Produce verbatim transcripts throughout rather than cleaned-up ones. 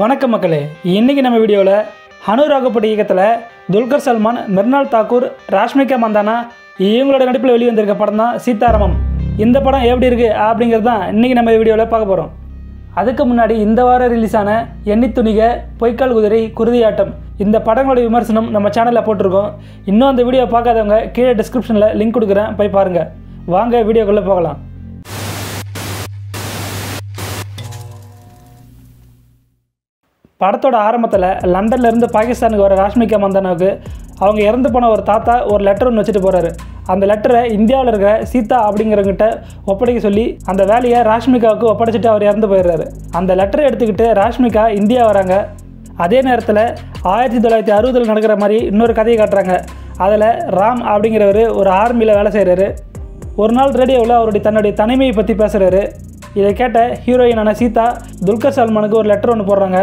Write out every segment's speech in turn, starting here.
வணக்கம் மக்களே, இன்னைக்கு நம்ம வீடியோவில் அனுராகப்பட்ட இயக்கத்தில் துல்கர் சல்மான், மிர்னால் தாக்கூர், ராஷ்மிகா மந்தானா இவங்களோட நடிப்பில் வெளிவந்திருக்க படம் தான் சீதா ராமம். இந்த படம் எப்படி இருக்குது அப்படிங்கிறது தான் இன்றைக்கி நம்ம வீடியோவில் பார்க்க போகிறோம். அதுக்கு முன்னாடி இந்த வாரம் ரிலீஸான எண்ணித்துணிக, பொய்க்கால் குதிரை, குருதி ஆட்டம் இந்த படங்களோட விமர்சனம் நம்ம சேனலில் போட்டிருக்கோம். இன்னும் அந்த வீடியோ பார்க்காதவங்க கீழே டிஸ்கிரிப்ஷனில் லிங்க் கொடுக்குறேன், போய் பாருங்கள். வாங்க வீடியோக்குள்ளே போகலாம். படத்தோட ஆரம்பத்தில் லண்டன்லேருந்து பாகிஸ்தானுக்கு வர ராஷ்மிகா மந்தானாவுக்கு அவங்க இறந்து போன ஒரு தாத்தா ஒரு லெட்டர் ஒன்று வச்சுட்டு போகிறாரு. அந்த லெட்டரை இந்தியாவில் இருக்கிற சீதா அப்படிங்கிறவங்கிட்ட ஒப்படைக்க சொல்லி அந்த வேலையை ராஷ்மிகாவுக்கு ஒப்படைச்சிட்டு அவர் இறந்து போயிடுறாரு. அந்த லெட்டரை எடுத்துக்கிட்டு ராஷ்மிகா இந்தியா வராங்க. அதே நேரத்தில் ஆயிரத்தி தொள்ளாயிரத்தி அறுபதில் நடக்கிற மாதிரி இன்னொரு கதையை காட்டுறாங்க. அதில் ராம் அப்படிங்கிறவர் ஒரு ஆர்மியில் வேலை செய்கிறாரு. ஒரு நாள் ரேடியோவில் அவருடைய தன்னுடைய தனிமையை பற்றி பேசுகிறாரு. இதை கேட்ட ஹீரோயினான சீதா துல்கர் சல்மானுக்கு ஒரு லெட்டர் ஒன்று போடுறாங்க.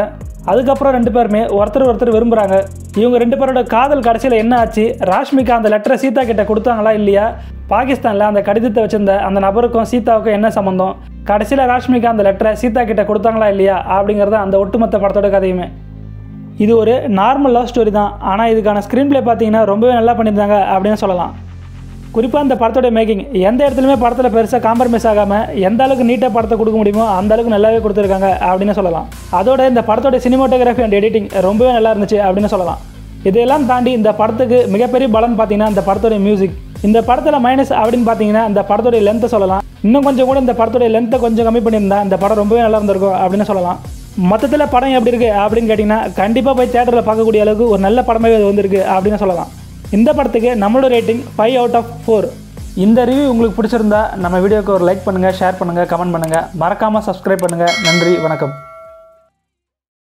அதுக்கப்புறம் ரெண்டு பேருமே ஒருத்தர் ஒருத்தர் விரும்புகிறாங்க. இவங்க ரெண்டு பேரோட காதல் கடைசியில் என்ன ஆச்சு, ராஷ்மிகா அந்த லெட்டரை சீதா கிட்ட கொடுத்தாங்களா இல்லையா, பாகிஸ்தானில் அந்த கடிதத்தை வச்சுருந்த அந்த நபருக்கும் சீதாவுக்கும் என்ன சம்மந்தம், கடைசியில் ராஷ்மிகா அந்த லெட்டரை சீதா கிட்ட கொடுத்தாங்களா இல்லையா அப்படிங்கிறத அந்த ஒட்டுமொத்த படத்தோட கதையுமே. இது ஒரு நார்மல் லவ் ஸ்டோரி தான், ஆனால் இதுக்கான ஸ்க்ரீன் ப்ளே பார்த்தீங்கன்னா ரொம்பவே நல்லா பண்ணியிருந்தாங்க அப்படின்னு சொல்லலாம். குறிப்பாக இந்த படத்தோட மேக்கிங் எந்த இடத்துலையுமே படத்தில் பெருசாக காம்ப்ரமைஸ் ஆகாமல் எந்த அளவுக்கு நீட்டாக படத்தை கொடுக்க முடியுமோ அந்த அளவுக்கு நல்லாவே கொடுத்துருக்காங்க அப்படின்னு சொல்லலாம். அதோட இந்த படத்தோட சினிமாட்டோகிராஃபி அண்ட் எடிட்டிங் ரொம்பவே நல்லா இருந்துச்சு அப்படின்னு சொல்லலாம். இதெல்லாம் தாண்டி இந்த படத்துக்கு மிகப்பெரிய பலன் பார்த்தீங்கன்னா இந்த படத்தோடைய மியூசிக். இந்த படத்தில் மைனஸ் அப்படின்னு பார்த்தீங்கன்னா இந்த படத்தோடைய லென்த்தை சொல்லலாம். இன்னும் கொஞ்சம் கூட இந்த படத்தோடைய லென்த்தை கொஞ்சம் கம்மி பண்ணியிருந்தா இந்த படம் ரொம்பவே நல்லா இருந்திருக்கும் அப்படின்னு சொல்லலாம். மொத்தத்தில் படம் எப்படி இருக்குது அப்படின்னு கேட்டிங்கன்னா கண்டிப்பாக போய் தியேட்டரில் பார்க்கக்கூடிய அளவுக்கு ஒரு நல்ல படமே இது வந்திருக்கு அப்படின்னு சொல்லலாம். இந்த படத்துக்கு நம்மளோட rating five out of four. இந்த ரிவ்யூ உங்களுக்கு பிடிச்சிருந்தா நம்ம வீடியோக்கு ஒரு லைக் பண்ணுங்கள், ஷேர் பண்ணுங்கள், கமெண்ட் பண்ணுங்கள், மறக்காமல் சப்ஸ்கிரைப் பண்ணுங்கள். நன்றி, வணக்கம்.